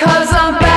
'Cause I'm